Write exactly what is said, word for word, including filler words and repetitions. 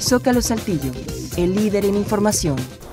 Zócalo Saltillo, el líder en información.